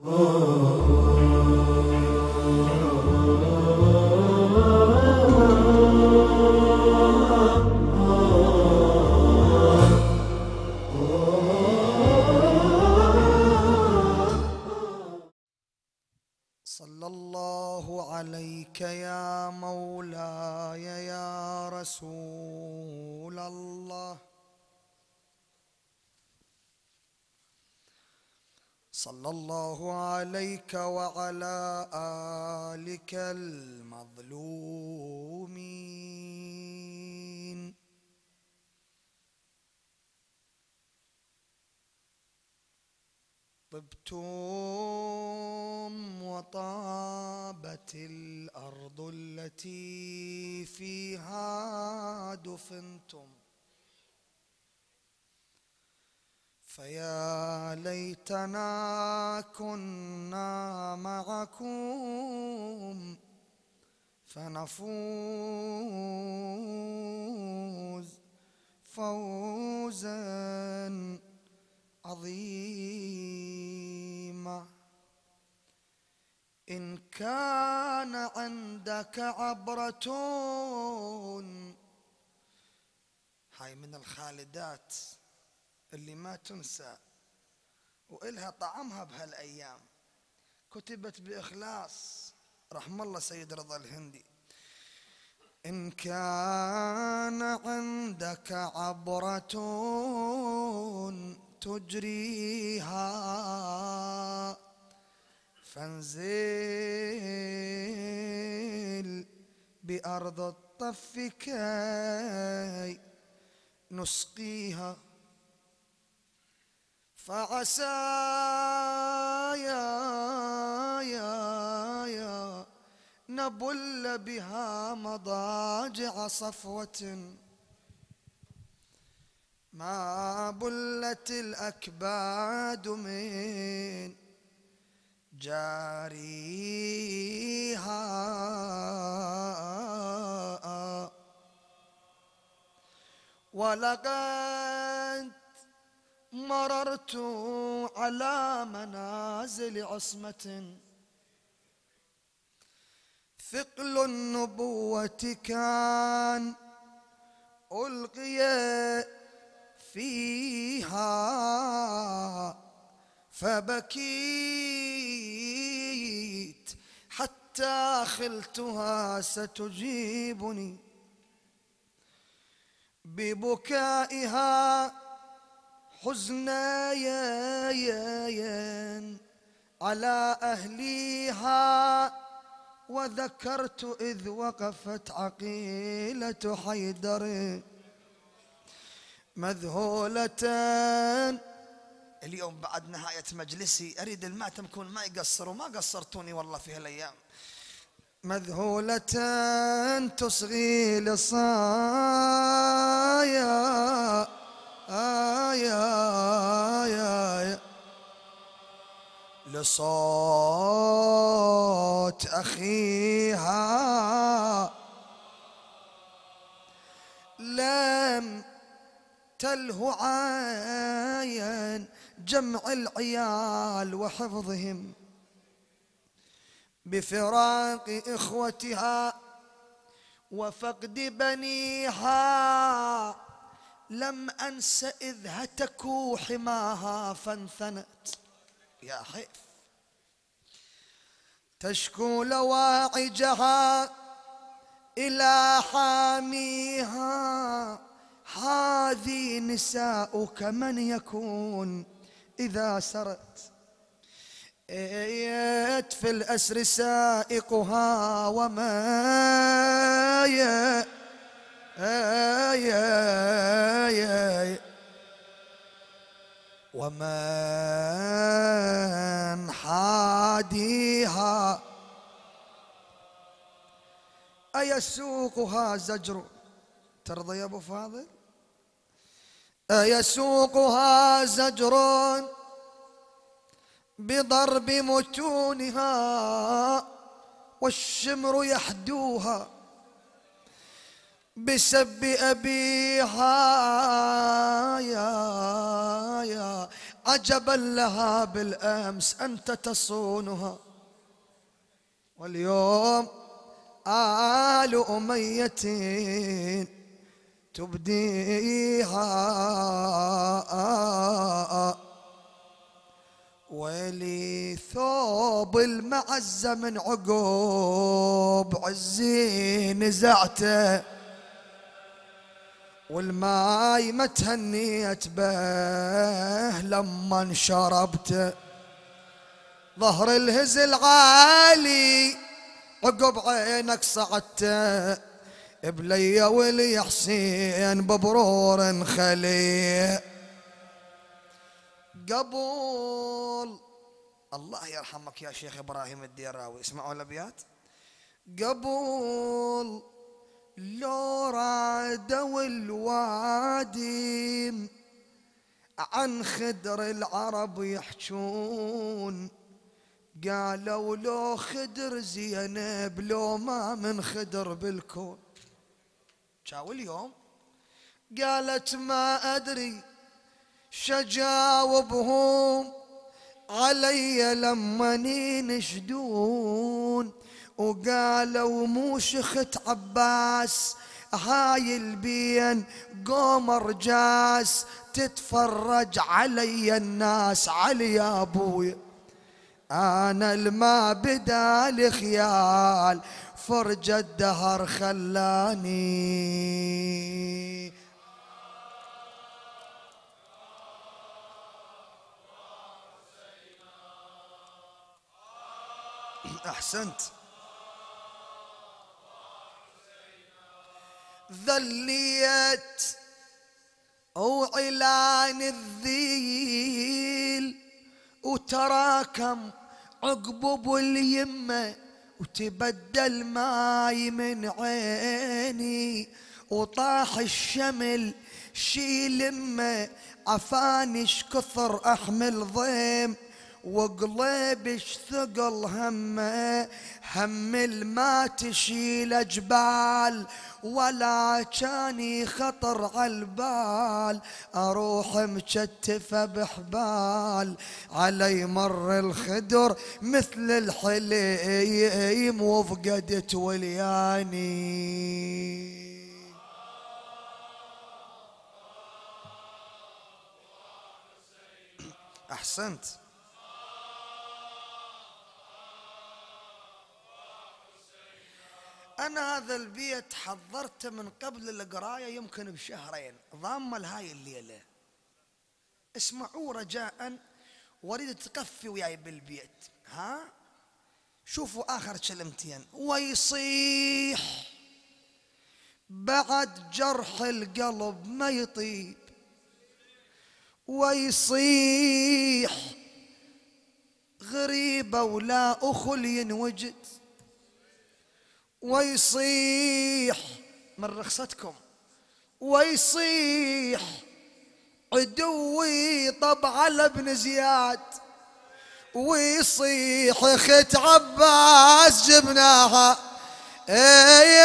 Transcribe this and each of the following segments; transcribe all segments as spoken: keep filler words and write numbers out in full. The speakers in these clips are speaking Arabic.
صلى الله عليك يا مولاي يا رسول الله، صلى الله عليك وعلى آلك المظلومين. طبتم وطابت الأرض التي فيها دفنتم، فيا ليتنا كنا معكم فنفوز فوزا عظيمة. إن كان عندك عبرة، هاي من الخالدات اللي ما تنسى وإلها طعمها بهالأيام، كتبت بإخلاص، رحم الله سيد رضا الهندي. إن كان عندك عبرة تجريها فانزل بأرض الطف كي نسقيها، فعسى يا يا يا نبل بها مضاجع صفوة ما بلت الأكباد من جاريها. ولقد مررت على منازل عصمة، ثقل النبوة كان ألقي فيها، فبكيت حتى خلتها ستجيبني ببكائها حزنايا على أهليها. وذكرت إذ وقفت عقيلة حيدر مذهولتان. اليوم بعد نهاية مجلسي أريد المعتم يكون ما يقصر، وما قصرتوني والله في هالأيام. مذهولتان تصغي لصايا لصوت أخيها، لم تلهو عين جمع العيال وحفظهم بفراق إخوتها وفقد بنيها. لم أنس إذ هتكوا حماها فانثنت، يا حيف تشكو لواعجها إلى حاميها. هذه نساؤك من يكون إذا سرت، إيت في الأسر سائقها وما يا ومن حاديها. أيسوقها زجر، ترضى يا أبو فاضل؟ أيسوقها زجر بضرب متونها، والشمر يحدوها بسب أبيها. يا يا عجبا لها بالأمس أنت تصونها، واليوم آل أمية تبديها. ويلي ثوب المعزة من عقوب عزي نزعته، والماي ما تهنيت به لما انشربته. ظهر الهزل عالي عقب عينك صعدته، بليا ولي حسين ببرور خليه. قبل الله يرحمك يا شيخ إبراهيم الديراوي، اسمعوا الأبيات. قبل لو رادوا الوادي عن خدر العرب يحجون، قالوا لو خدر زينب لو ما من خدر بالكون. شاو اليوم قالت ما أدري شجاوبهم علي لما ينشدون، وقالوا مو شخت عباس هاي البين قوم رجاس، تتفرج علي الناس علي يا ابوي انا الما بدا لخيال، فرج الدهر خلاني. أحسنت. ذليت وعلان الذيل، وتراكم عقب باليمة، وتبدل ماي من عيني، وطاح الشمل شيل مه، عفانش كثر أحمل ضيم، وقلبش ثقل همه، هم الما تشيل جبال، ولا كاني خطر عالبال، اروح مشتفه بحبال، علي مر الخدر مثل الحليم، وفقدت ولياني. احسنت. أنا هذا البيت حضرته من قبل القراية يمكن بشهرين، ضامة لهاي الليلة. اسمعوا رجاءً، واريد تقفي وياي بالبيت، ها؟ شوفوا آخر كلمتين. ويصيح بعد جرح القلب ما يطيب، ويصيح غريبة ولا أخل ينوجد، ويصيح من رخصتكم، ويصيح عدوي طب على ابن زياد، ويصيح اخت عباس جبناها، اي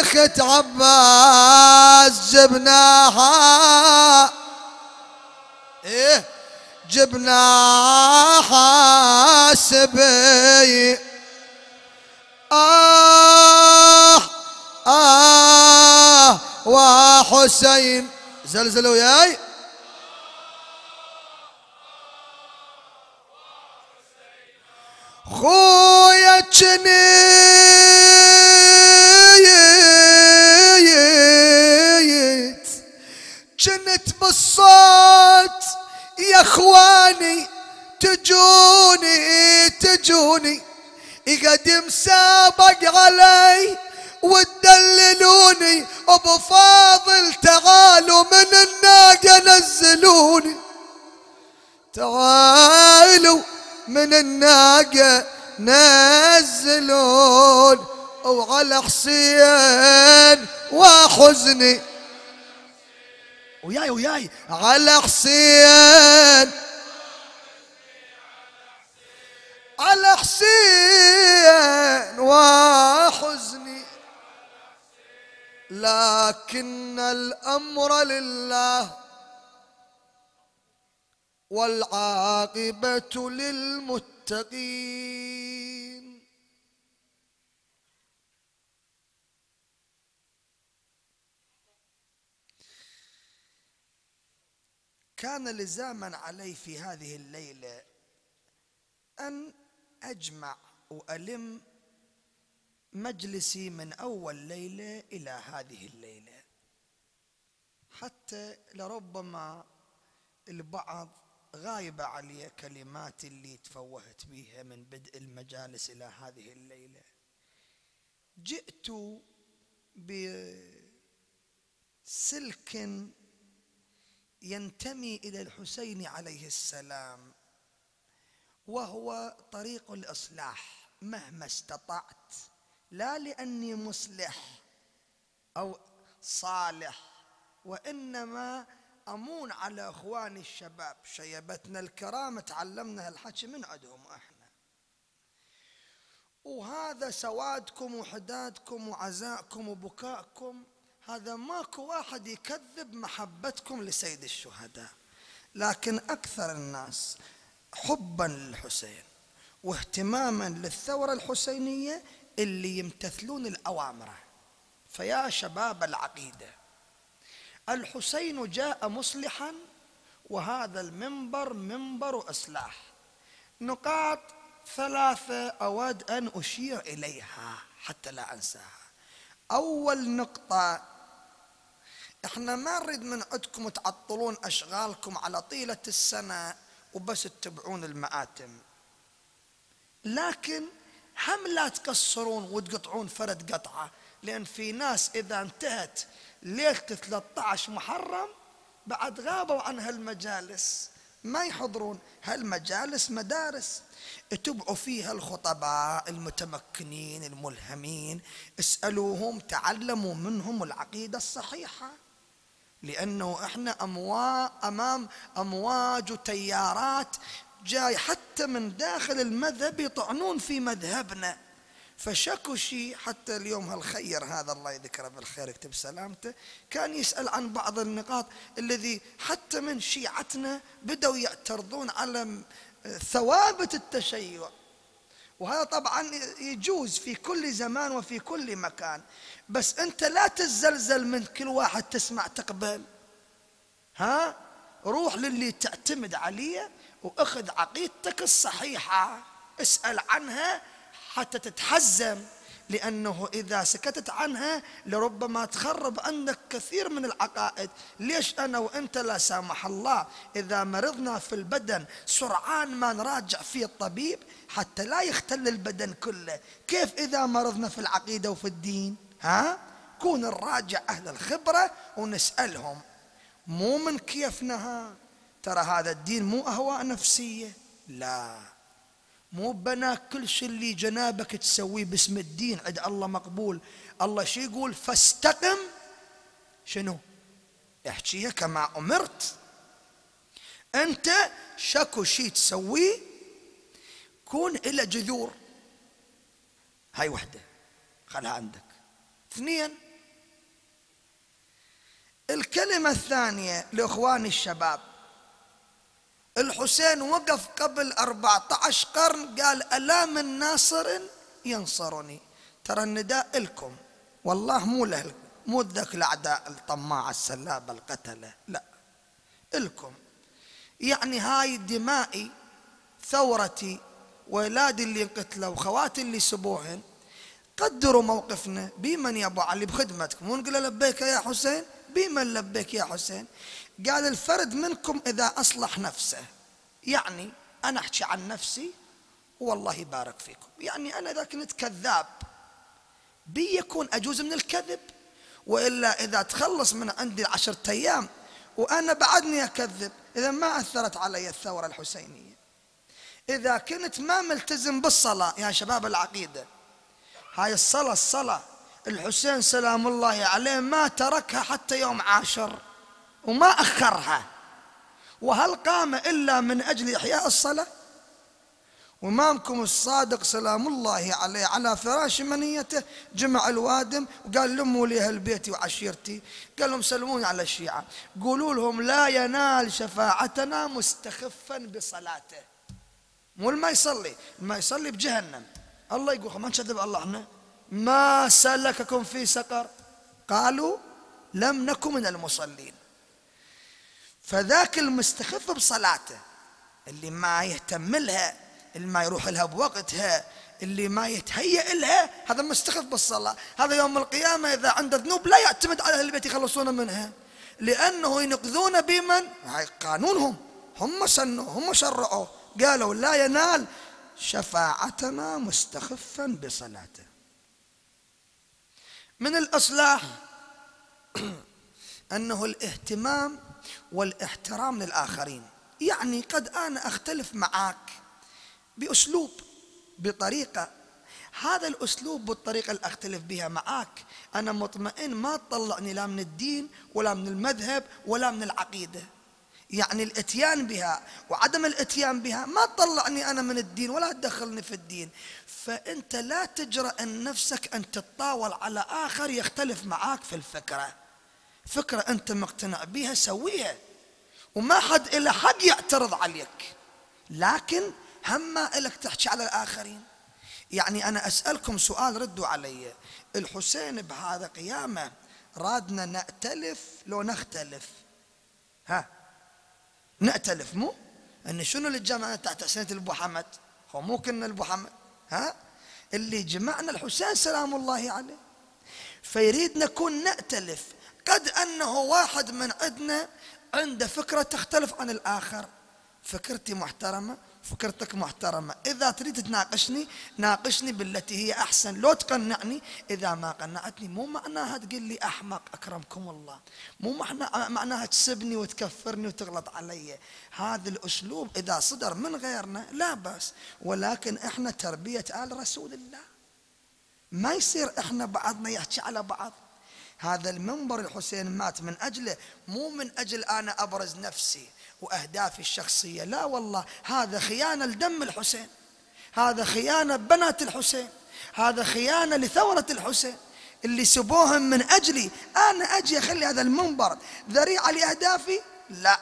اخت عباس جبناها، ايه جبناها سبي. آه آه وحسين زلزلوا وياي. خويا جنيت جنت بالصوت يا اخواني، تجوني تجوني يقدم سابق علي وتدللوني، ابو فاضل تعالوا من الناقه نزلوني، تعالوا من الناقه نزلوني، وعلى حسين وحزني وياي وياي، على حسين على حسين وحزني، لكن الأمر لله والعاقبة للمتقين. كان لزاما علي في هذه الليلة أن أجمع وألم مجلسي من أول ليلة إلى هذه الليلة، حتى لربما البعض غايبة عليه كلمات اللي تفوهت بيها من بدء المجالس إلى هذه الليلة. جئت بسلك ينتمي إلى الحسين عليه السلام، وهو طريق الإصلاح مهما استطعت، لا لأني مصلح أو صالح، وإنما أمون على أخواني الشباب شيبتنا الكرام، تعلمنا هالحكي من عندهم احنا. وهذا سوادكم وحدادكم وعزائكم وبكائكم، هذا ماكو واحد يكذب محبتكم لسيد الشهداء، لكن أكثر الناس حبا للحسين واهتماما للثورة الحسينية اللي يمتثلون الأوامر. فيا شباب العقيدة، الحسين جاء مصلحا، وهذا المنبر منبر إصلاح. نقاط ثلاثة أود أن أشير إليها حتى لا أنساها. أول نقطة، إحنا ما نريد من عندكم تعطلون أشغالكم على طيلة السنة وبس تتبعون المآتم، لكن هم لا تقصرون وتقطعون فرد قطعة، لأن في ناس إذا انتهت ليلة ثلاثة عشر محرم بعد غابوا عن هالمجالس، ما يحضرون هالمجالس. مدارس تبعوا فيها الخطباء المتمكنين الملهمين، اسألوهم تعلموا منهم العقيدة الصحيحة، لأنه احنا أمواج أمام أمواج وتيارات جاي حتى من داخل المذهب يطعنون في مذهبنا. فشكو شيء حتى اليوم هالخير هذا الله يذكره بالخير يكتب سلامته، كان يسأل عن بعض النقاط الذي حتى من شيعتنا بدأوا يعترضون على ثوابت التشيع، وهذا طبعا يجوز في كل زمان وفي كل مكان، بس أنت لا تتزلزل من كل واحد تسمع تقبل، ها؟ روح للي تعتمد عليه وأخذ عقيدتك الصحيحة، اسأل عنها حتى تتحزم، لأنه إذا سكتت عنها لربما تخرب عندك كثير من العقائد. ليش أنا وأنت لا سامح الله إذا مرضنا في البدن سرعان ما نراجع فيه الطبيب حتى لا يختل البدن كله، كيف إذا مرضنا في العقيدة وفي الدين؟ ها؟ كون نراجع أهل الخبرة ونسألهم، مو من كيفنا. ترى هذا الدين مو أهواء نفسية، لا، مو بناك كل شيء اللي جنابك تسويه باسم الدين عند الله مقبول. الله شو يقول؟ فاستقم شنو؟ احكيها كما أمرت. أنت شكو شيء تسويه كون إلى جذور، هاي وحدة خلها عندك. اثنين، الكلمة الثانية لإخواني الشباب، الحسين وقف قبل أربعة عشر قرن قال ألا من ناصر ينصرني. ترى النداء لكم والله، مو له، مو ذاك الأعداء الطماعة السلابة القتلة، لا، لكم. يعني هاي دمائي، ثورتي، ولادي اللي انقتلوا وخواتي اللي سبوهن، قدروا موقفنا. بمن يا أبو علي؟ بخدمتكم. ونقول لبيك يا حسين، بمن لبيك يا حسين؟ قال الفرد منكم إذا أصلح نفسه. يعني أنا أحكي عن نفسي والله يبارك فيكم، يعني أنا إذا كنت كذاب بي يكون أجوز من الكذب، وإلا إذا تخلص من عندي عشرة أيام وأنا بعدني أكذب، إذا ما أثرت علي الثورة الحسينية. إذا كنت ما ملتزم بالصلاة، يا شباب العقيدة، هاي الصلاة الصلاة الحسين سلام الله عليه ما تركها حتى يوم عاشر وما أخرها، وهل قام إلا من أجل إحياء الصلاة؟ وإمامكم الصادق سلام الله عليه على فراش منيته جمع الوادم وقال لموا لي أهل بيتي وعشيرتي، قال لهم سلموني على الشيعة، قولوا لهم لا ينال شفاعتنا مستخفا بصلاته. مو اللي ما يصلي، ما يصلي بجهنم. الله يقول ما نكذب الله احنا، ما سلككم في سقر قالوا لم نكن من المصلين. فذاك المستخف بصلاته، اللي ما يهتم لها، اللي ما يروح لها بوقتها، اللي ما يتهيأ لها، هذا مستخف بالصلاة. هذا يوم القيامة إذا عنده ذنوب لا يعتمد على أهل البيت يخلصون منها، لأنه ينقذون بمن؟ قانونهم هم، سنوا هم شرعوا، قالوا لا ينال شفاعتنا مستخفا بصلاته. من الإصلاح أنه الاهتمام والاحترام للآخرين. يعني قد أنا أختلف معك بأسلوب، بطريقة، هذا الأسلوب والطريقة اللي أختلف بها معك أنا مطمئن ما تطلعني لا من الدين ولا من المذهب ولا من العقيدة. يعني الاتيان بها وعدم الاتيان بها ما تطلعني أنا من الدين ولا تدخلني في الدين. فأنت لا تجرأ نفسك أن تتطاول على آخر يختلف معك في الفكرة. فكرة أنت مقتنع بها سويها، وما حد إلا حد يعترض عليك، لكن هم إلك تحكي على الآخرين. يعني أنا أسألكم سؤال ردوا علي، الحسين بهذا قيامة، رادنا نأتلف لو نختلف؟ ها نأتلف، مو أن شنو اللي جمعنا تحت حسينية آل بوحمد؟ هو مو كنا آل بوحمد، ها اللي جمعنا الحسين سلام الله عليه. فيريد نكون نأتلف، قد أنه واحد من عندنا عنده فكرة تختلف عن الآخر. فكرتي محترمة، فكرتك محترمة، إذا تريد تناقشني ناقشني بالتي هي أحسن، لو تقنعني. إذا ما قنعتني مو معناها تقول لي أحمق أكرمكم الله، مو معناها تسبني وتكفرني وتغلط علي. هذا الأسلوب إذا صدر من غيرنا لا بأس، ولكن إحنا تربية آل رسول الله، ما يصير إحنا بعضنا يحكي على بعض. هذا المنبر الحسين مات من أجله، مو من أجل أنا أبرز نفسي وأهدافي الشخصية، لا والله، هذا خيانة لدم الحسين، هذا خيانة بنات الحسين، هذا خيانة لثورة الحسين اللي سبوهم من أجلي. أنا أجي أخلي هذا المنبر ذريعة لأهدافي؟ لا،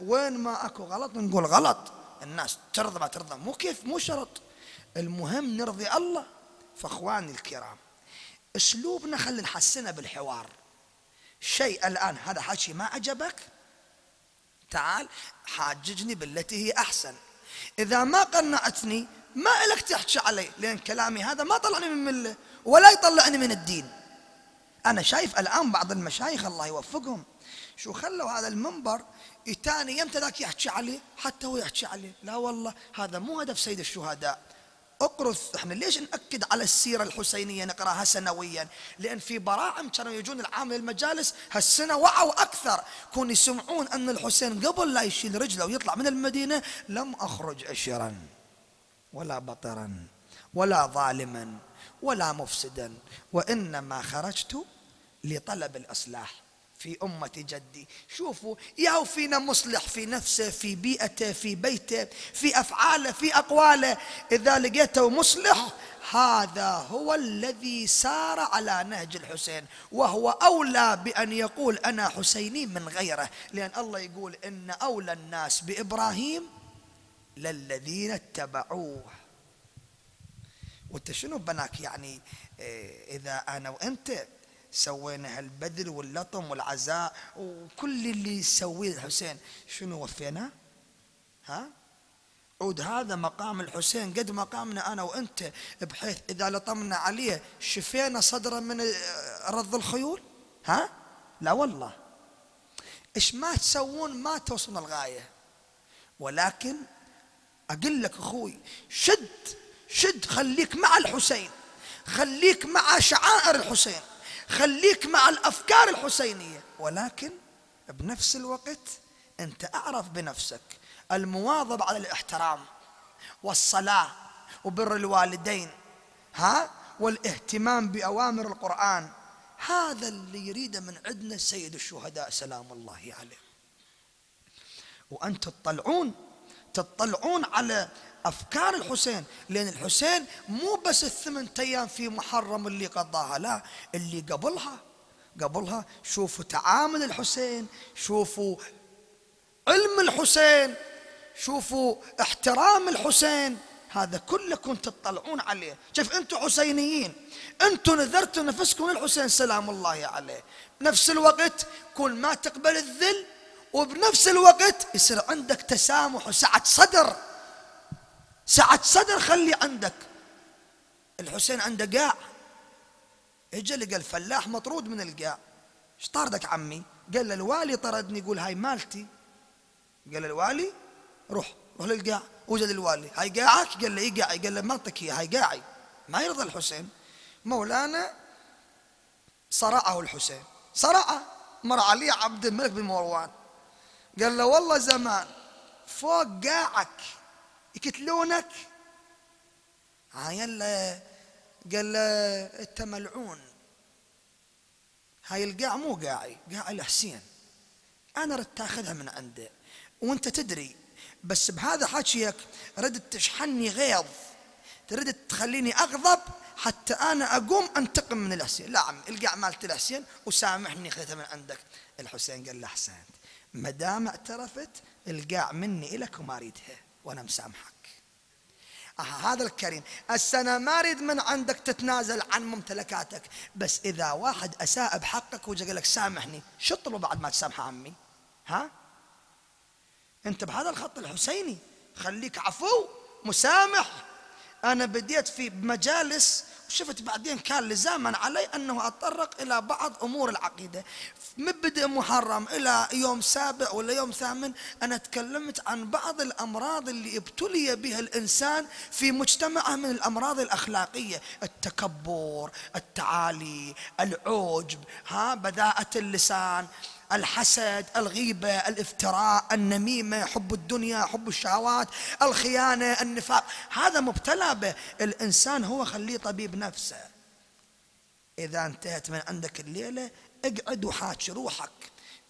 وين ما أكو غلط نقول غلط، الناس ترضى ما ترضى مو كيف، مو شرط، المهم نرضي الله. فأخواني الكرام، اسلوبنا خلي نحسنه بالحوار. شيء الان هذا حكي ما عجبك، تعال حاججني بالتي هي احسن. اذا ما قنعتني ما الك تحكي علي، لان كلامي هذا ما طلعني من مله ولا يطلعني من الدين. انا شايف الان بعض المشايخ الله يوفقهم شو خلوا هذا المنبر يتاني يمتى ذاك يحكي عليه حتى هو يحكي عليه. لا والله، هذا مو هدف سيد الشهداء. اقرأ، احنا ليش نأكد على السيرة الحسينية نقراها سنويا؟ لأن في براعم كانوا يجون العام للمجالس هالسنة وعوا أكثر، كون يسمعون أن الحسين قبل لا يشيل رجله ويطلع من المدينة لم أخرج عشرا ولا بطرا ولا ظالما ولا مفسدا، وإنما خرجت لطلب الإصلاح في أمة جدي. شوفوا ياهو فينا مصلح، في نفسه، في بيئته، في بيته، في أفعاله، في أقواله. إذا لقيته مصلح، هذا هو الذي سار على نهج الحسين، وهو أولى بأن يقول أنا حسيني من غيره، لأن الله يقول إن أولى الناس بإبراهيم للذين اتبعوه. وانت شنو بناك؟ يعني إذا أنا وأنت سوينا هالبذل واللطم والعزاء وكل اللي يسويه الحسين، شنو وفينا؟ ها؟ عود هذا مقام الحسين قد مقامنا أنا وأنت، بحيث إذا لطمنا عليه شفينا صدره من رض الخيول؟ ها؟ لا والله. إيش ما تسوون ما توصلون الغاية، ولكن أقول لك أخوي، شد شد، خليك مع الحسين، خليك مع شعائر الحسين، خليك مع الأفكار الحسينية، ولكن بنفس الوقت أنت أعرف بنفسك المواظب على الاحترام والصلاة وبر الوالدين، ها، والاهتمام بأوامر القرآن. هذا اللي يريده من عندنا سيد الشهداء سلام الله عليه. وأنتم تطلعون تطلعون على أفكار الحسين، لأن الحسين مو بس الثمان أيام في محرم اللي قضاها، لا اللي قبلها قبلها شوفوا تعامل الحسين، شوفوا علم الحسين، شوفوا احترام الحسين، هذا كله كنتم تطلعون عليه. شوف أنتم حسينيين، أنتم نذرتوا نفسكم للحسين سلام الله عليه، بنفس الوقت كل ما تقبل الذل وبنفس الوقت يصير عندك تسامح وسعة صدر. سعة صدر خلي عندك. الحسين عنده قاع، اجى لقى الفلاح مطرود من القاع، ايش طاردك عمي؟ قال له الوالي طردني، يقول هاي مالتي. قال الوالي روح روح للقاع، وجد الوالي هاي قاعك؟ قال له اي قاعي، قال له ما اعطيك اياها هاي قاعي. ما يرضى الحسين. مولانا صرعه الحسين، صرعه مر عليه عبد الملك بن مروان، قال له والله زمان فوق قاعك يقتلونك. يلا قال له انت ملعون، هاي القاع مو قاعي، قاع الحسين، انا ردت تاخذها من عنده وانت تدري، بس بهذا حكيك ردت تشحني غيظ، تريد تخليني اغضب حتى انا اقوم انتقم من الحسين. لا عمي القاع مالت الحسين وسامحني خذتها من عندك. الحسين قال له احسنت، ما دام اعترفت القاع مني الك وما اريدها وانا مسامحك. آه هذا الكريم. هسه انا ما اريد من عندك تتنازل عن ممتلكاتك، بس اذا واحد اساء بحقك وجا قال لك سامحني، شو تطلبه بعد ما تسامحه عمي؟ ها؟ انت بهذا الخط الحسيني، خليك عفو مسامح. انا بديت في مجالس وشفت بعدين كان لزاما علي انه اتطرق الى بعض امور العقيده، مبدأ محرم الى يوم سابع ولا يوم ثامن انا تكلمت عن بعض الامراض اللي ابتلي بها الانسان في مجتمعه من الامراض الاخلاقيه، التكبر، التعالي، العجب، ها بذاءة اللسان، الحسد، الغيبة، الافتراء، النميمة، حب الدنيا، حب الشهوات، الخيانة، النفاق. هذا مبتلى به الإنسان، هو خليه طبيب نفسه. إذا انتهت من عندك الليلة اقعد وحاكي روحك،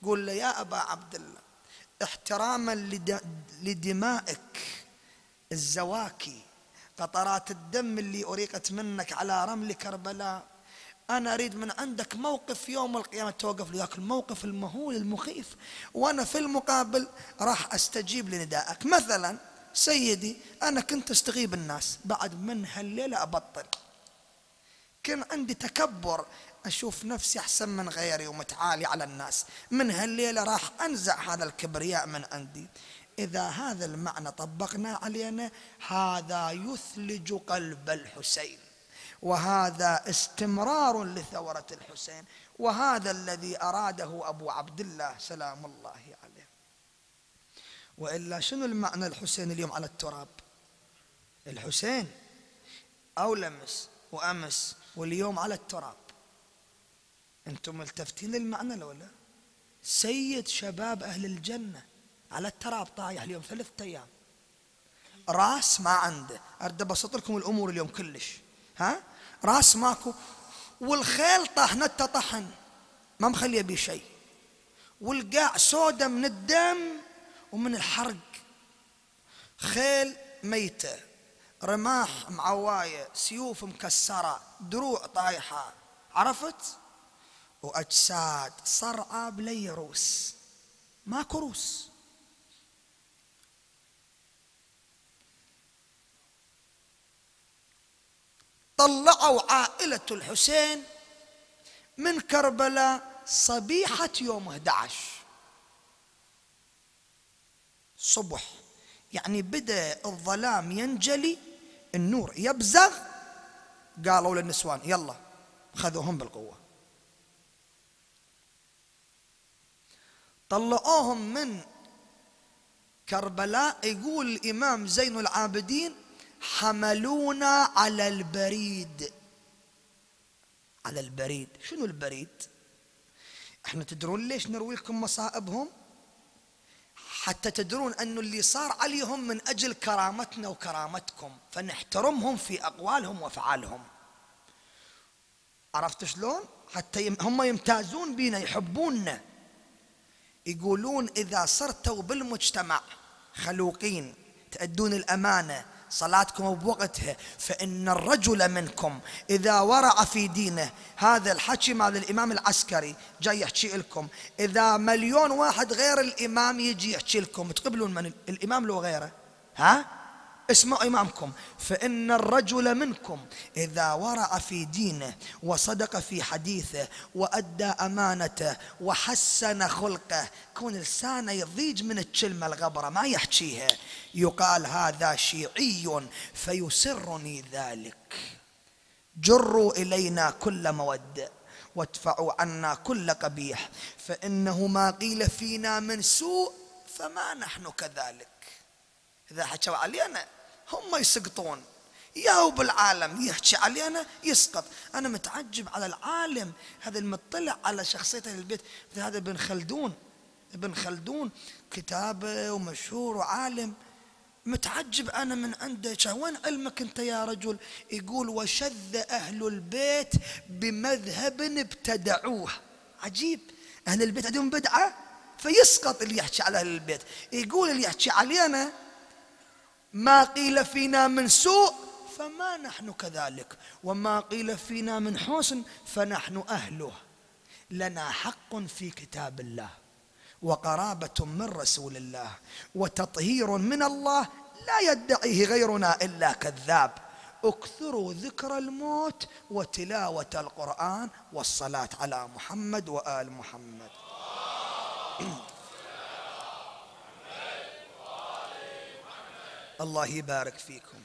قول له يا أبا عبد الله احتراما لدمائك الزواكي، قطرات الدم اللي أريقت منك على رمل كربلاء، أنا أريد من عندك موقف يوم القيامة توقف لي ذاك الموقف المهول المخيف، وأنا في المقابل راح أستجيب لندائك. مثلا سيدي أنا كنت أستغيب الناس، بعد من هالليلة أبطل، كان عندي تكبر، أشوف نفسي أحسن من غيري ومتعالي على الناس، من هالليلة راح أنزع هذا الكبرياء من عندي. إذا هذا المعنى طبقناه علينا، هذا يثلج قلب الحسين، وهذا استمرار لثورة الحسين، وهذا الذي أراده أبو عبد الله سلام الله عليه. وإلا شنو المعنى الحسين اليوم على التراب؟ الحسين أولمس وأمس واليوم على التراب. أنتم ملتفتين للمعنى لو لا؟ سيد شباب أهل الجنة على التراب طايح اليوم ثلاثة أيام، راس ما عنده. أرد أبسط لكم الأمور اليوم كلش، ها؟ راس ماكو، والخيل طحنته طحن ما مخليه بيه شيء، والقاع سودا من الدم ومن الحرق، خيل ميته، رماح معوايه، سيوف مكسره، دروع طايحه، عرفت؟ واجساد صرعى بلي روس، ماكو روس. طلعوا عائلة الحسين من كربلاء صبيحة يوم أحد عشر صبح، يعني بدأ الظلام ينجلي، النور يبزغ، قالوا للنسوان يلا خذوهم بالقوة، طلعوهم من كربلاء. يقول الإمام زين العابدين حملونا على البريد. على البريد، شنو البريد؟ احنا تدرون ليش نروي لكم مصائبهم؟ حتى تدرون انه اللي صار عليهم من اجل كرامتنا وكرامتكم، فنحترمهم في اقوالهم وافعالهم. عرفت شلون؟ حتى هم يمتازون بينا، يحبوننا. يقولون اذا صرتوا بالمجتمع خلوقين تؤدون الأمانة، صلاتكم بوقتها، فإن الرجل منكم إذا ورع في دينه. هذا الحكي مال الإمام العسكري جاي يحكي لكم. إذا مليون واحد غير الإمام يجي يحكي لكم تقبلون من الإمام لو غيره؟ ها؟ اسمعوا إمامكم. فإن الرجل منكم إذا ورع في دينه وصدق في حديثه وأدى أمانته وحسن خلقه، كون لسانه يضيج من الكلمة الغبرة ما يحكيها، يقال هذا شيعي فيسرني ذلك. جروا إلينا كل مودة وادفعوا عنا كل قبيح، فإنه ما قيل فينا من سوء فما نحن كذلك. إذا حكوا علينا هم يسقطون، يهوب العالم يحكي علينا يسقط. أنا متعجب على العالم هذا المطلع على شخصية أهل البيت، مثل هذا ابن خلدون. ابن خلدون كتابه ومشهور وعالم، متعجب أنا من عنده. وين علمك أنت يا رجل؟ يقول وشذ أهل البيت بمذهب ابتدعوه. عجيب، أهل البيت عندهم بدعة فيسقط اللي يحكي على أهل البيت. يقول اللي يحكي علينا ما قيل فينا من سوء فما نحن كذلك، وما قيل فينا من حسن فنحن أهله. لنا حق في كتاب الله، وقرابة من رسول الله، وتطهير من الله لا يدعيه غيرنا إلا كذاب. اكثروا ذكر الموت وتلاوة القرآن والصلاة على محمد وآل محمد. الله يبارك فيكم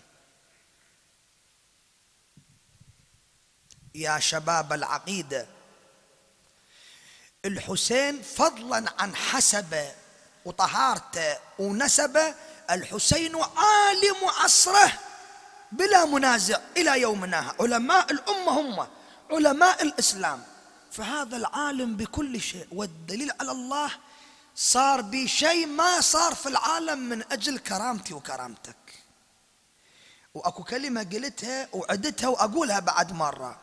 يا شباب العقيدة. الحسين فضلا عن حسبه وطهارته ونسبه، الحسين عالم عصره بلا منازع إلى يومنا، علماء الأمة هم علماء الإسلام، فهذا العالم بكل شيء. والدليل على الله صار بشيء ما صار في العالم من أجل كرامتي وكرامتك. وأكو كلمة قلتها وعدتها وأقولها بعد مرة،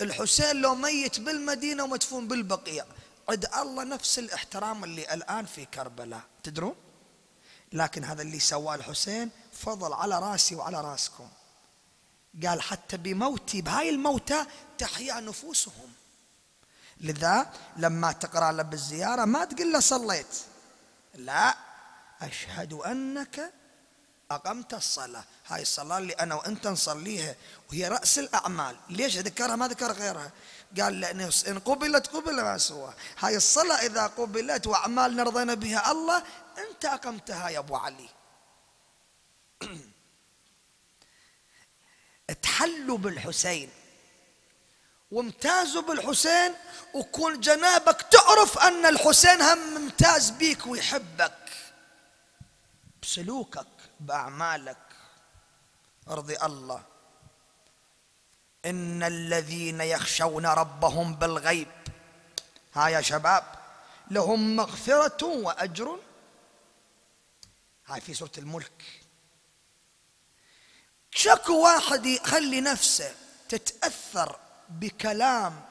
الحسين لو ميت بالمدينة ومدفون بالبقيع عد الله نفس الاحترام اللي الآن في كربلاء، تدرون؟ لكن هذا اللي سواه الحسين فضل على راسي وعلى راسكم. قال حتى بموتي بهاي الموتى تحيا نفوسهم. لذا لما تقرأ له بالزيارة ما تقول له صليت، لا، أشهد أنك أقمت الصلاة. هاي الصلاة اللي أنا وأنت نصليها وهي رأس الأعمال، ليش ذكرها ما ذكر غيرها؟ قال لأنه إن قبلت قبل ما سواه. هاي الصلاة إذا قبلت وأعمالنا رضينا بها الله، أنت أقمتها يا أبو علي. تحلوا بالحسين وامتازوا بالحسين، وكون جنابك تعرف أن الحسين هم ممتاز بيك ويحبك بسلوكك بأعمالك. ارضي الله. إن الذين يخشون ربهم بالغيب، ها يا شباب، لهم مغفرة وأجر. هاي في سورة الملك. شكو واحد يخلي نفسه تتأثر بكلام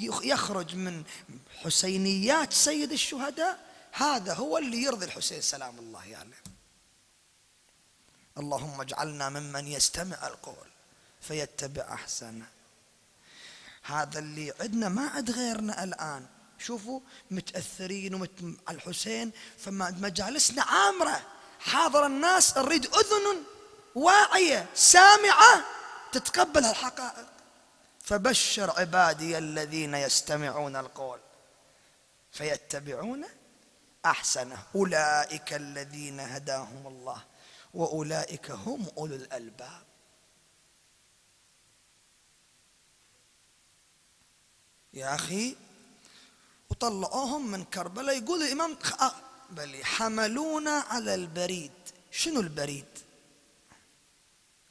يخرج من حسينيات سيد الشهداء، هذا هو اللي يرضي الحسين سلام الله عليه. يعني اللهم اجعلنا ممن يستمع القول فيتبع أحسنه. هذا اللي عندنا ما عد غيرنا الآن. شوفوا متأثرين ومت... على الحسين، فمجالسنا عامرة حاضر الناس. نريد أذن واعية سامعة تتقبل هالحقائق. فبشر عبادي الذين يستمعون القول فيتبعون أحسنه أولئك الذين هداهم الله وأولئك هم أولو الألباب. يا أخي وطلعوهم من كربلاء. يقول الإمام بل حملونا على البريد. شنو البريد؟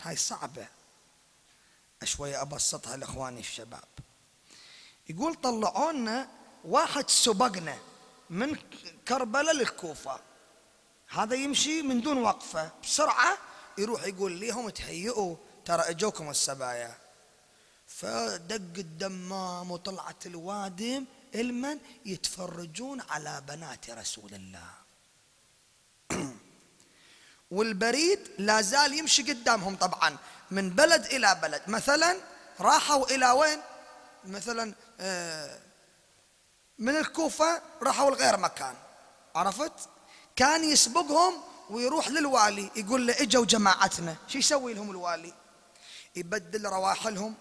هاي صعبة شوية، أبسطها لإخواني الشباب. يقول طلعونا واحد سبقنا من كربلاء للكوفة، هذا يمشي من دون وقفة بسرعة، يروح يقول ليهم تهيئوا ترى أجوكم السبايا. فدق الدمام وطلعت الوادم المن يتفرجون على بنات رسول الله. والبريد لا زال يمشي قدامهم طبعا من بلد إلى بلد. مثلا راحوا إلى وين؟ مثلا من الكوفة راحوا لغير مكان، عرفت؟ كان يسبقهم ويروح للوالي يقول له اجوا جماعتنا. شو يسوي لهم الوالي؟ يبدل رواحلهم،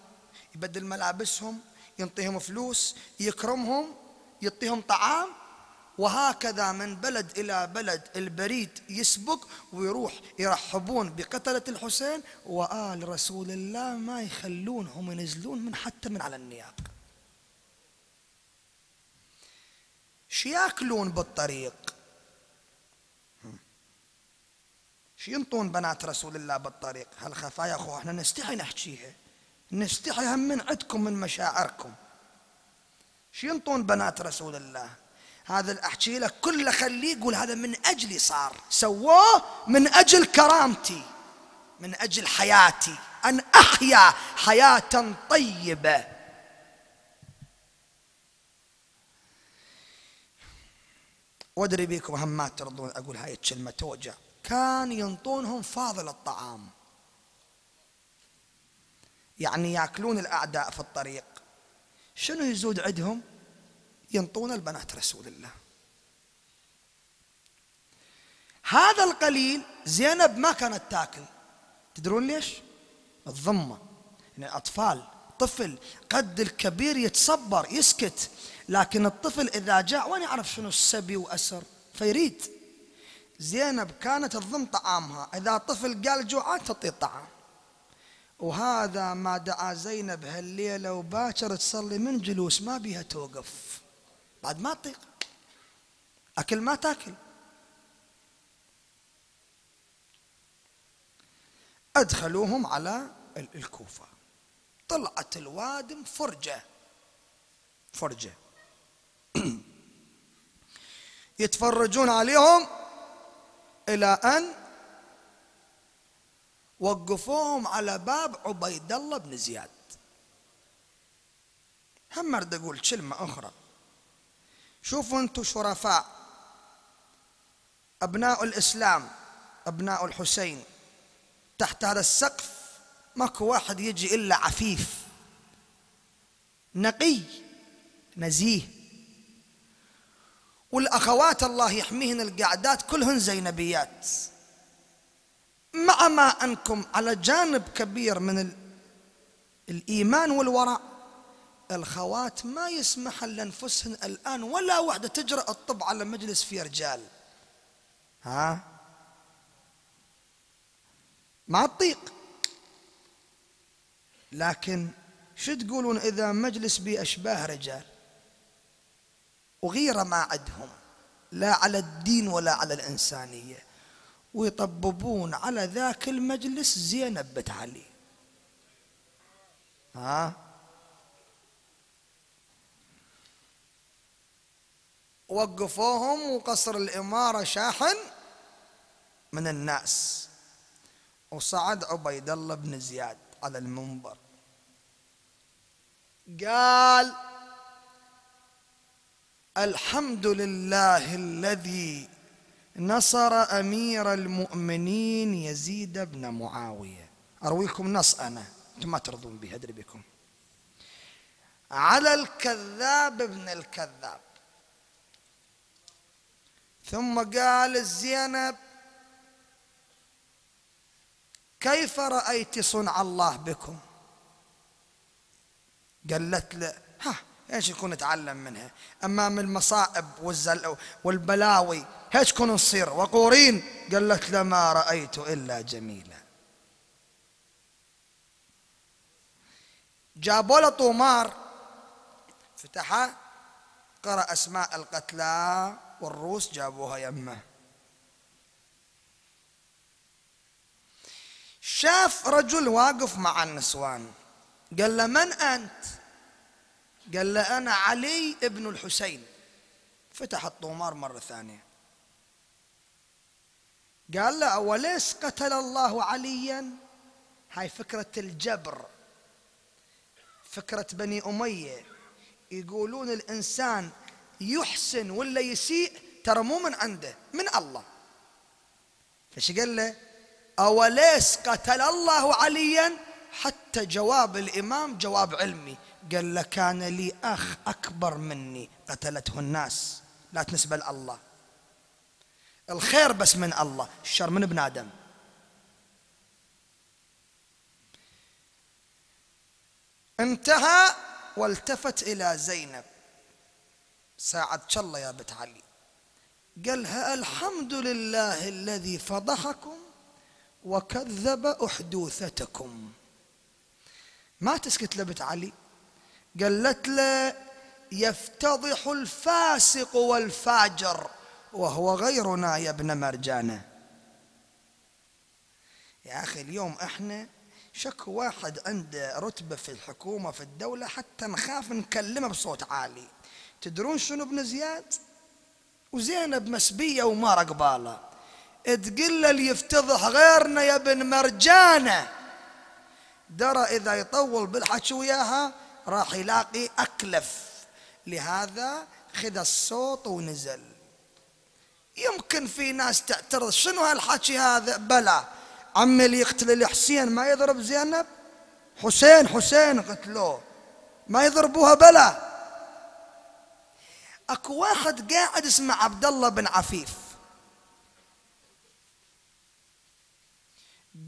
يبدل ملابسهم، ينطيهم فلوس، يكرمهم، يعطيهم طعام، وهكذا من بلد إلى بلد البريد يسبق ويروح. يرحبون بقتلة الحسين وآل رسول الله، ما يخلونهم ينزلون من حتى من على النياب. شو ياكلون بالطريق؟ شو ينطون بنات رسول الله بالطريق؟ هالخفايا أخوة احنا نستحي نحكيها، نستحي هم من عندكم من مشاعركم. شو ينطون بنات رسول الله؟ هذا الأحكي لك كله خليه يقول هذا من أجلي صار، سووه من أجل كرامتي، من أجل حياتي، أن أحيا حياة طيبة. وأدري بيكم هم ما ترضون أقول هاي الكلمة توجع. كان ينطونهم فاضل الطعام، يعني يأكلون الأعداء في الطريق. شنو يزود عندهم؟ ينطون البنات رسول الله. هذا القليل زينب ما كانت تاكل، تدرون ليش؟ الضمة، يعني الأطفال، طفل قد الكبير يتصبر يسكت، لكن الطفل إذا جاع وين يعرف شنو السبي وأسر فيريد. زينب كانت تضم طعامها، إذا طفل قال جوعان تعطيه طعام. وهذا ما دعا زينب هالليلة وباكر تصلي من جلوس ما بيها توقف، بعد ما تطيق أكل ما تاكل. أدخلوهم على الكوفة، طلعت الوادم فرجة فرجة يتفرجون عليهم إلى أن وقفوهم على باب عبيد الله بن زياد. هم أرد أقول كلمة أخرى. شوفوا أنتم شرفاء أبناء الإسلام، أبناء الحسين، تحت هذا السقف ماكو واحد يجي إلا عفيف نقي نزيه. والأخوات الله يحميهن القعدات كلهن زينبيات، مع ما أنكم على جانب كبير من الإيمان والورع الخوات ما يسمح لأنفسهن الآن ولا واحدة تجرأ الطب على مجلس فيه رجال، ها ما تطيق. لكن شو تقولون إذا مجلس بيه أشباه رجال وغيره ما عندهم لا على الدين ولا على الإنسانية، ويطببون على ذاك المجلس زينب بنت علي، ها؟ وقفوهم وقصر الإمارة شاحن من الناس، وصعد عبيد الله بن زياد على المنبر قال: الحمد لله الذي نصر أمير المؤمنين يزيد بن معاوية. أرويكم نص أنا أنتم ما ترضون به، أدري بكم، على الكذاب ابن الكذاب. ثم قال زينب: كيف رأيت صنع الله بكم؟ قالت له: ها ايش يكون نتعلم منها امام المصائب والزلق والبلاوي، ايش كنا نصير وقورين؟ قالت له: ما رايت الا جميلا. جابوا له طومار، فتحه، قرأ اسماء القتلى والروس جابوها يمه. شاف رجل واقف مع النسوان، قال له: من انت؟ قال له: أنا علي ابن الحسين. فتح الطومار مرة ثانية، قال له: أوليس قتل الله عليا؟ هاي فكرة الجبر، فكرة بني أمية، يقولون الإنسان يحسن ولا يسيء ترى مو من عنده، من الله. ايش قال له؟ اوليس قتل الله عليا؟ حتى جواب الامام جواب علمي، قال له كان لي اخ اكبر مني قتلته الناس، لا تنسبه لله. الخير بس من الله، الشر من ابن ادم. انتهى والتفت الى زينب ساعد الله يا بنت علي، قالها الحمد لله الذي فضحكم وكذب احدوثتكم. ما تسكت لبنت علي، قالت له يفتضح الفاسق والفاجر وهو غيرنا يا ابن مرجانة. يا أخي اليوم احنا شك واحد عنده رتبة في الحكومة في الدولة حتى نخاف نكلمه بصوت عالي. تدرون شنو ابن زياد؟ وزينب مسبية وما رقبالة، تقل له اللي يفتضح غيرنا يا ابن مرجانة. درى إذا يطول بالحكي وياها راح يلاقي أكلف، لهذا خذ الصوت ونزل. يمكن في ناس تعترض شنو هالحكي هذا؟ بلى عمي اللي يقتل الحسين ما يضرب زينب؟ حسين حسين قتلوه ما يضربوها؟ بلى. اكو واحد قاعد اسمه عبد الله بن عفيف،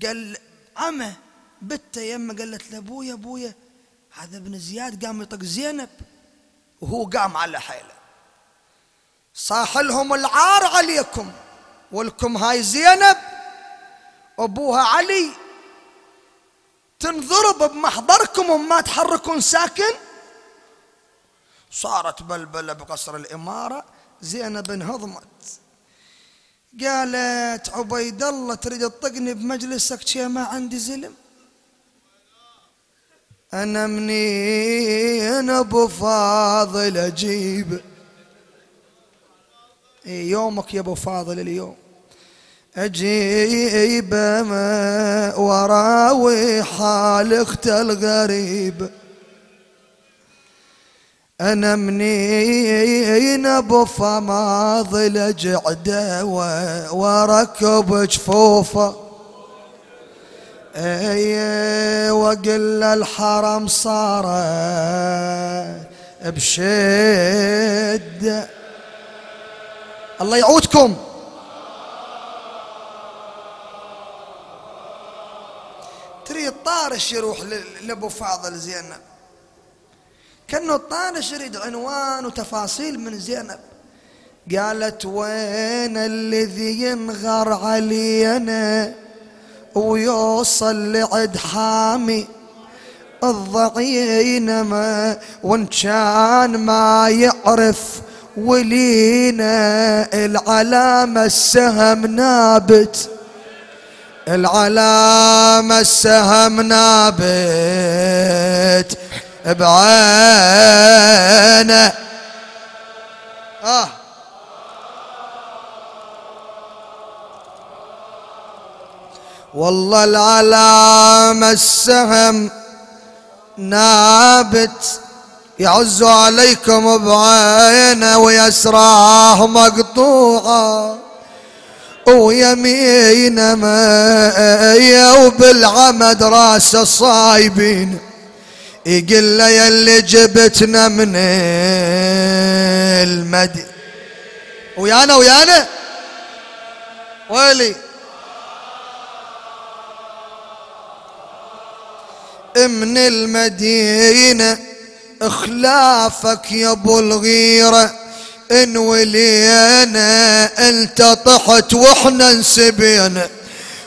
قال عمه بته يمه قالت له ابويا ابويا هذا ابن زياد قام يطق زينب وهو قام على حيله، صاح لهم العار عليكم ولكم هاي زينب ابوها علي تنضرب بمحضركم وما تحركون ساكن. صارت بلبله بقصر الاماره، زينب انهضمت قالت عبيد الله تريد تطقني بمجلسك؟ شي ما عندي زلم، انا منين ابو فاضل اجيبه؟ يومك يا ابو فاضل اليوم، اجيبه وراوي حال اخته الغريبه، انا منين ابو فاضل اجعده واركب جفوفه، اي وقل الحرم صار بشده. الله يعودكم. تريد طارش يروح لابو فاضل زينب، كأنه طارش يريد عنوان وتفاصيل من زينب. قالت وين الذي ينغر علينا ويوصل لعد حامي الضعينما وان كان ما يعرف ولينا العلامة السهم نابت، العلامة السهم نابت بعينه. آه والله العلامة السهم نابت يعز عليكم بعينه ويسراه مقطوعه ويمينه ماء وبالعمد راسه صايبين. يقل له يلي جبتنا من المدينه ويانا ويانا ويلي من المدينه اخلافك يا ابو الغيره انولينا، انت طحت واحنا انسبينا،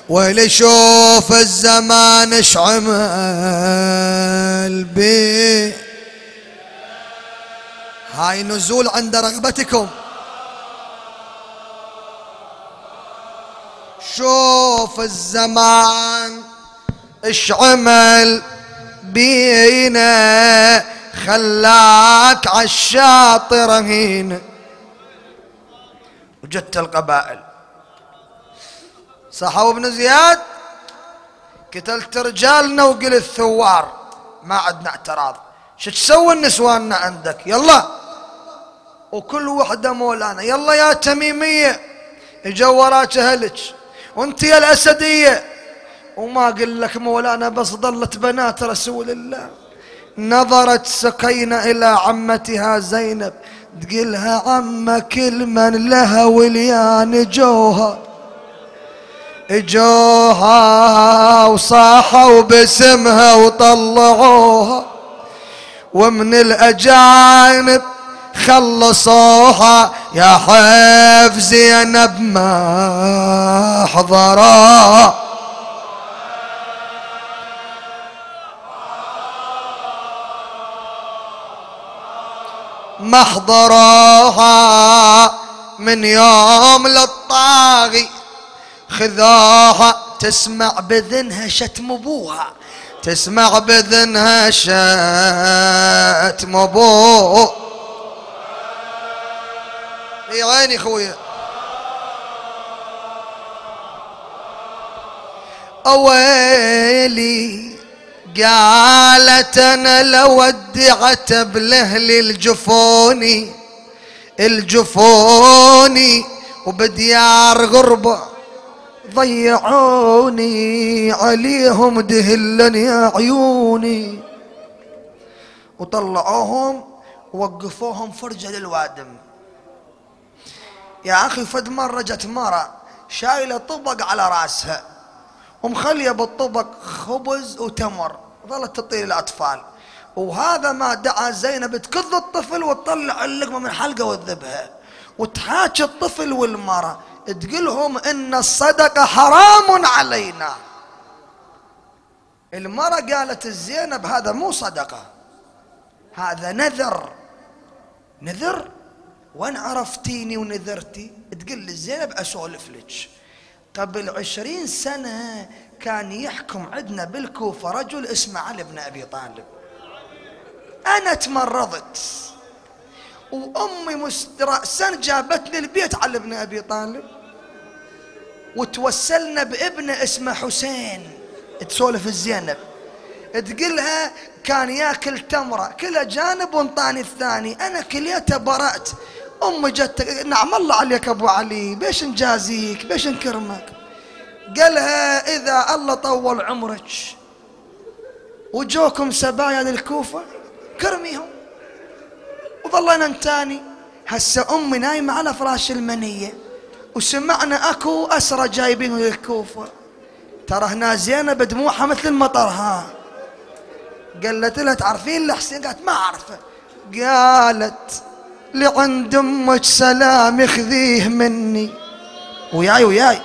ويلي شوف الزمان اش عمل بيه. هاي نزول عند رغبتكم. شوف الزمان اش عمل بينا، خلاك عالشاطئ رهين وجدت القبائل. صحوا ابن زياد قتلت رجالنا وقل الثوار ما عدنا اعتراض، شو تسوي نسواننا عندك؟ يلا وكل وحده مولانا، يلا يا تميميه جوا وراك اهلك وانت يا الأسدية. وما اقول لك مولانا، بس ظلت بنات رسول الله. نظرت سكينة إلى عمتها زينب تقلها عمة كل من لها وليان جوها جوها، وصاحوا باسمها وطلعوها، ومن الأجانب خلصوها. يا حيف زينب ما حضرا، ما حضروها من يوم للطاغي خذوها. تسمع بذنها شتم ابوها، تسمع بذنها شتم ابوها. اي عيني خويا، اويلي. قالت انا لو ودعت بالاهل الجفوني الجفوني وبديار غربه ضيعوني، عليهم دهلا يا عيوني. وطلعوهم ووقفوهم فرجة للوادم. يا اخي فد مرة جت مرة شايلة طبق على راسها ومخلية بالطبق خبز وتمر، ظلت تطيل الاطفال. وهذا ما دعا زينب تكذ الطفل وتطلع اللقمة من حلقه وتذبها، وتحاكي الطفل والمرأة تقلهم ان الصدقه حرام علينا. المراه قالت الزينب هذا مو صدقه، هذا نذر. نذر؟ وين عرفتيني ونذرتي؟ تقول للزينب اسولف لك، قبل عشرين سنه كان يحكم عندنا بالكوفه رجل اسمه علي بن ابي طالب. انا تمرضت وأمي رأسا جابتني البيت على ابن أبي طالب، وتوسلنا بابن اسمه حسين. تسولف الزينب تقلها كان ياكل تمرة كله جانب وانطاني الثاني، أنا كليته برأت. أمي جت نعم الله عليك أبو علي، بيش نجازيك بيش نكرمك. قالها إذا الله طول عمرك وجوكم سبايا للكوفة كرميهم. وظلنا ننتاني. هسه امي نايمه على فراش المنيه وسمعنا اكو اسرى جايبينه للكوفه، ترى هنا زينب دموعها مثل المطر. ها قالت لها تعرفين لحسين؟ قالت ما اعرفه. قالت لعند امك سلام خذيه مني وياي وياي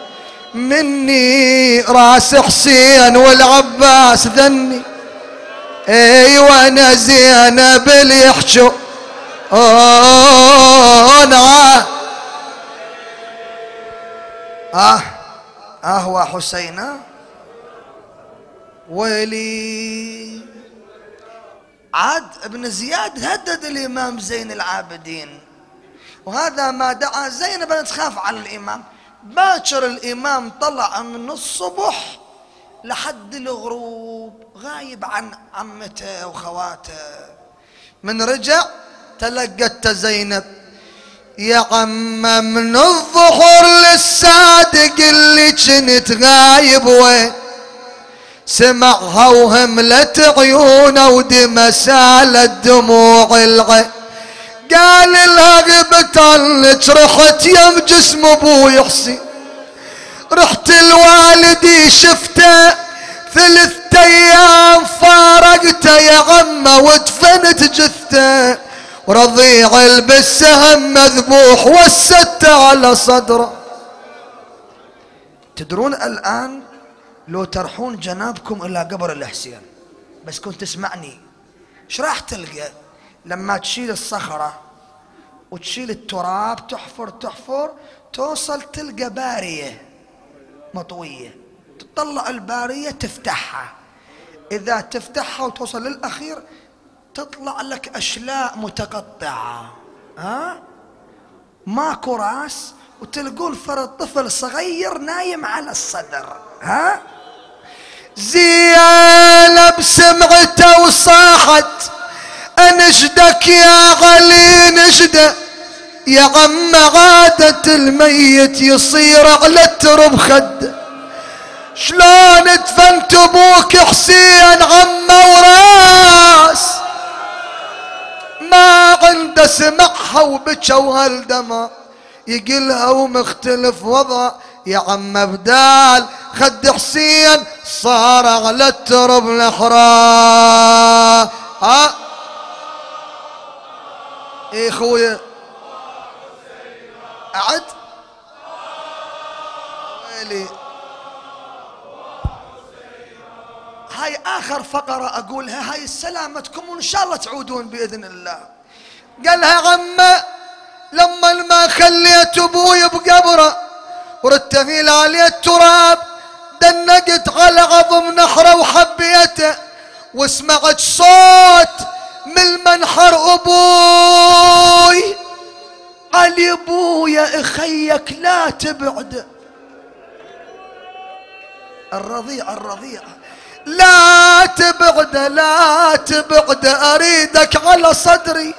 مني، راس حسين والعباس ذني. ايوه انا زينب اللي يحشو أنا آه أهوى حسينا. ويلي. عاد ابن زياد هدد الإمام زين العابدين، وهذا ما دعا زينب أن تخاف على الإمام. باكر الإمام طلع من الصبح لحد الغروب غايب عن عمته وخواته. من رجع تلقت زينب، يا عمه من الظهر للصادق اللي كنت غايب وين؟ سمعها وهملت عيونه ودمى سالت دموع العين. قال لها غبت عنك رحت يم جسم ابوي حسين، رحت لوالدي شفته ثلاث ايام فارقته يا عمه ودفنت جثته، رضيع البسهم مذبوح والست على صدره. تدرون الآن لو ترحون جنابكم إلى قبر الحسين بس كنت تسمعني ايش راح تلقى؟ لما تشيل الصخرة وتشيل التراب تحفر تحفر توصل تلقى بارية مطوية، تطلع البارية تفتحها، إذا تفتحها وتوصل للأخير تطلع لك أشلاء متقطعة. ها؟ ماكو راس، وتلقون فرد طفل صغير نايم على الصدر. ها؟ زينب سمعته وصاحت انشدك يا علي نشده، يا عم عادة الميت يصير على الترب خده. شلون دفنت ابوك حسين عمه وراس؟ ما عنده سمعها وبكى وهالدمع يقلها ومختلف وضع. يا عم بدال خد حسين صار على الترب الحرار. ها ايه خويا اعد ويلي. هاي اخر فقره اقولها، هاي سلامتكم وان شاء الله تعودون باذن الله. قالها عمه لما ما خليت ابوي بقبره ورتفيل عليه التراب دنقت على عظم نحره وحبيته وسمعت صوت من المنحر ابوي علي ابويا اخيك لا تبعده. الرضيعه الرضيعه لا تبعده لا تبعده اريدك على صدري.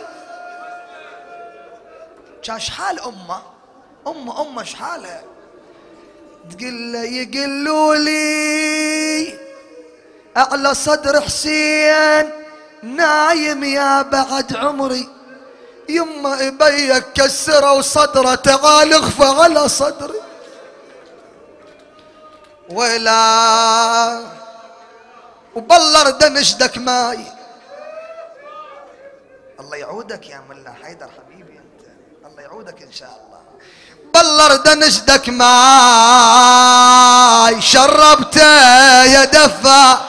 شاش حال امه امه امه شحالها تقول له يقولوا لي على صدر حسين نايم يا بعد عمري. يما ابيك كسره وصدره تعال اغفى على صدري. ولا وبلر دنشدك ماي. الله يعودك يا ملا حيدر حبيبي انت، الله يعودك ان شاء الله. بلر دنشدك ماي شربته يا دفا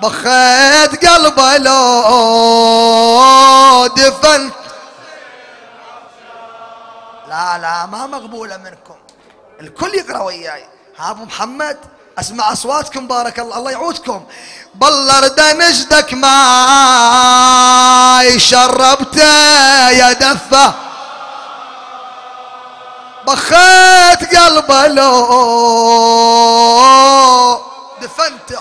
بخيت قلبه لو دفنت. لا لا ما مقبوله منكم، الكل يقرا وياي. ها ابو محمد اسمع اصواتكم بارك الله، الله يعودكم. بلر دنشدك ماي شربته يا دفه بخيت قلبه لو دفنته.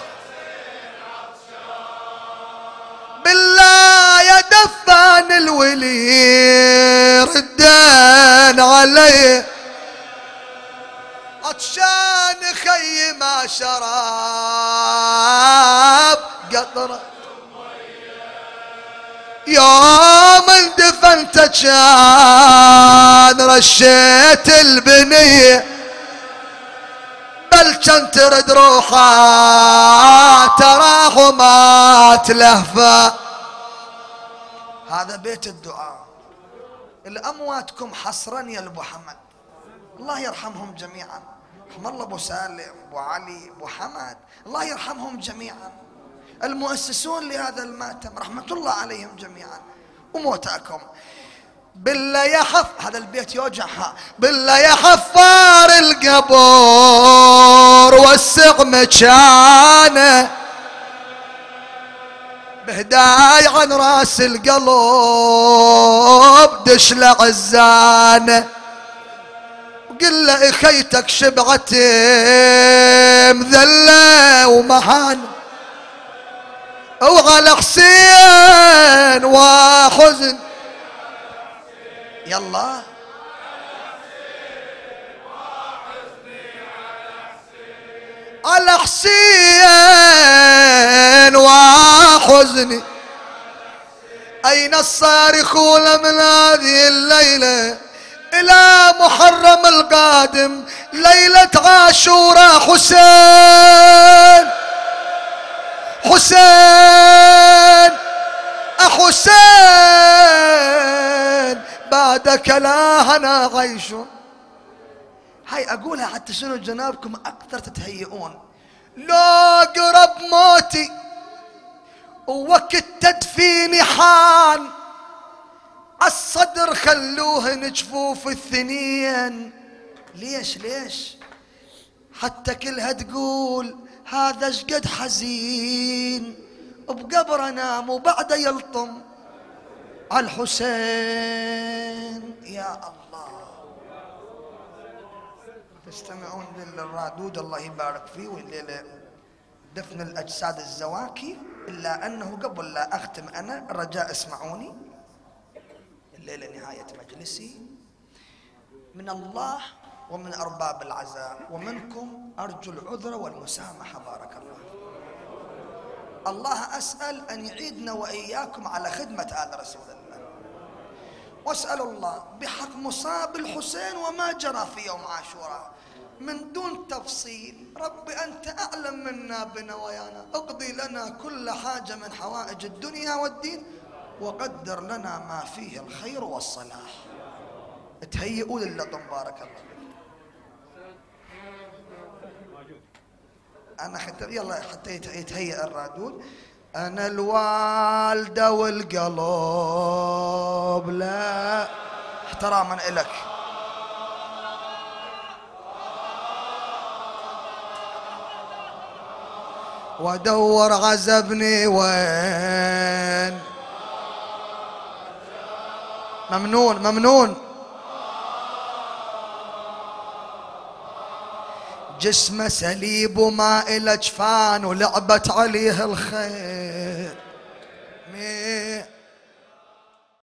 بالله يا دفان الولي ردان علي عطشان خي ما شراب قطرة. يوم اندفنت كان رشيت البنية بل كان ترد روحه تراه ما تلهفه. هذا بيت الدعاء. الأمواتكم حصرا يا أبو حمد، الله يرحمهم جميعا. رحم الله أبو سالم أبو علي أبو حمد، الله يرحمهم جميعا. المؤسسون لهذا الماتم رحمة الله عليهم جميعا وموتاكم. بالله يا حف هذا البيت يوجعها. بالله يا حفار القبور وسع مكانه بهداي عن راس القلب دش لعزانه وقل له اخيتك شبعتي مذله ومهان وعلى حسين وحزن. يلا على حسين وحزني. أين الصارخون من هذه الليلة إلى محرم القادم ليلة عاشوراء؟ حسين حسين أحسين بعدك لا هنا عيش. هاي اقولها حتى شنو جنابكم اكثر تتهيئون. لو قرب موتي ووقت تدفيني حان عالصدر خلوهن جفوف الثنين. ليش ليش؟ حتى كلها تقول هذا شقد حزين بقبره نام وبعده يلطم عالحسين. يا الله تستمعون للرادود الله يبارك فيه. والليله دفن الاجساد الزواكي، الا انه قبل لا اختم انا رجاء اسمعوني. الليله نهايه مجلسي من الله ومن أرباب العزاء، ومنكم أرجو العذر والمسامحة. بارك الله. الله أسأل أن يعيدنا وإياكم على خدمة آل رسول الله، وأسأل الله بحق مصاب الحسين وما جرى في يوم عاشوراء من دون تفصيل، ربي أنت أعلم منا بنوايانا، اقضي لنا كل حاجة من حوائج الدنيا والدين، وقدر لنا ما فيه الخير والصلاح. تهيئوا للطن. بارك الله. أنا حتى يلا حتى يتهيأ الرادود. أنا الوالدة والقلب لا، احتراما إلك. وأدور عزبني وين. ممنون ممنون. جسمه سليب وما إلى جفان ولعبت عليه الخيل.